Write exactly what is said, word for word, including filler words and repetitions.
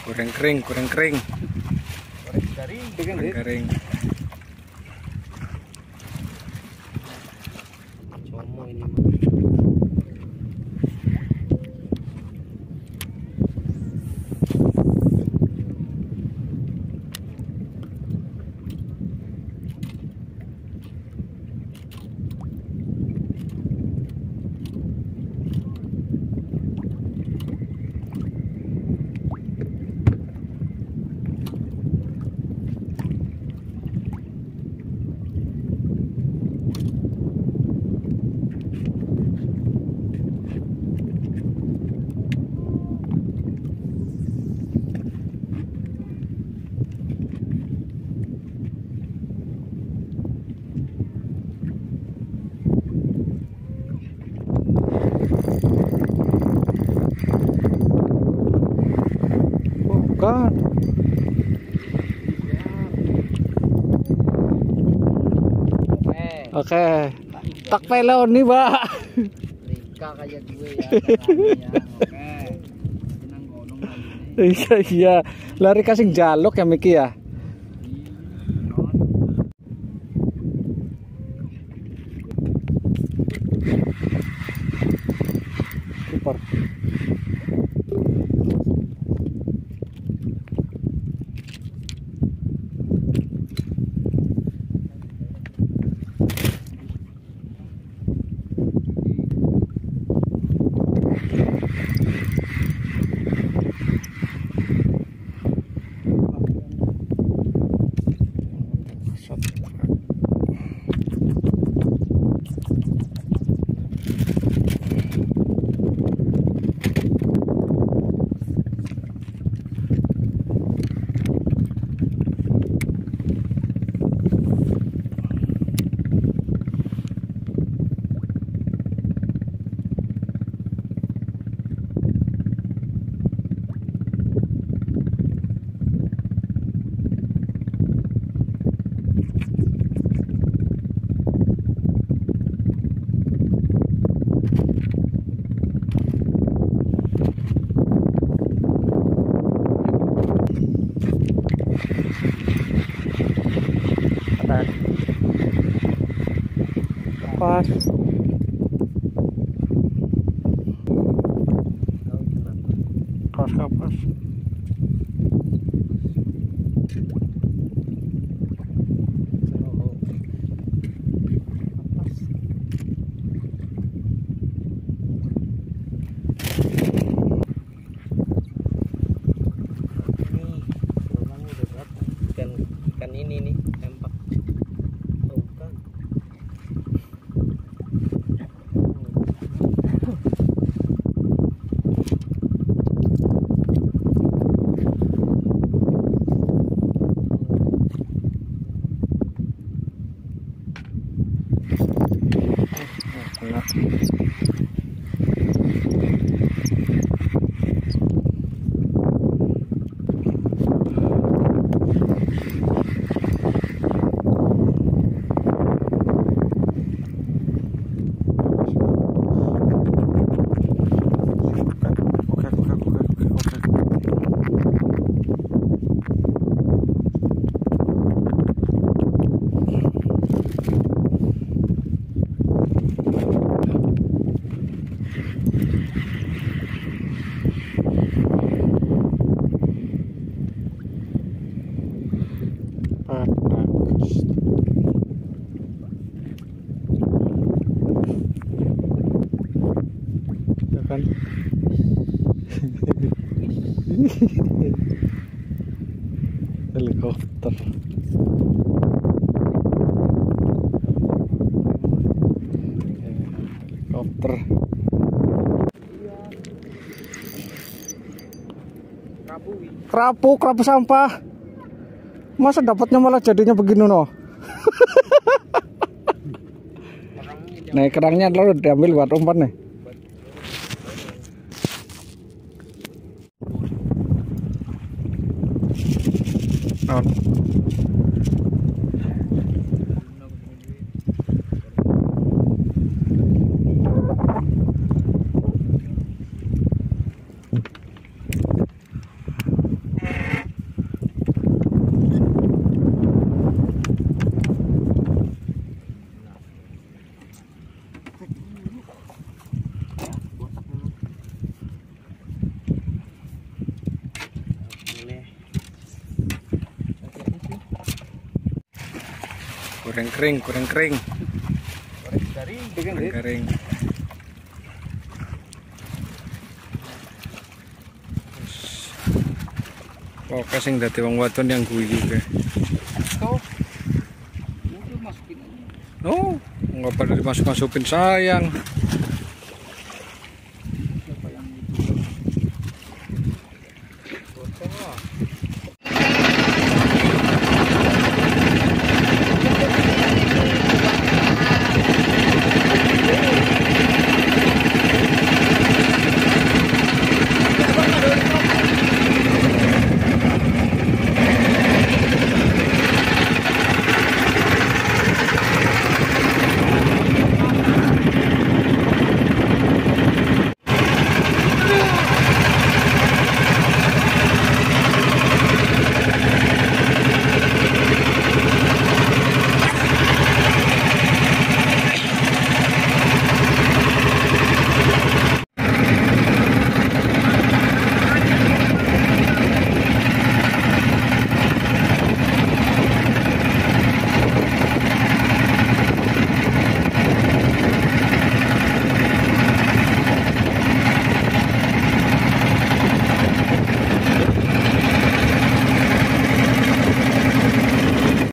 Goreng kering, goreng kering. Goreng kering, goreng kering. Como ini. God. Oke, okay. Tak pelon nih, Pak. Rika kayak gue ya. Oke. Iya, iya. Lari kasing jaluk ya Miki ya. Super. Pas pas pas helikopter helikopter kerapu kerapu sampah masa dapatnya malah jadinya begini no nah kerangnya lalu diambil buat umpan nih. Nah, Kering kering kering kering. Kering kering. Kering kering. Oh kasing dati bang waton yang gue juga. Tuh. No, nggak pada dimasuk masukin sayang. Siapa yang itu?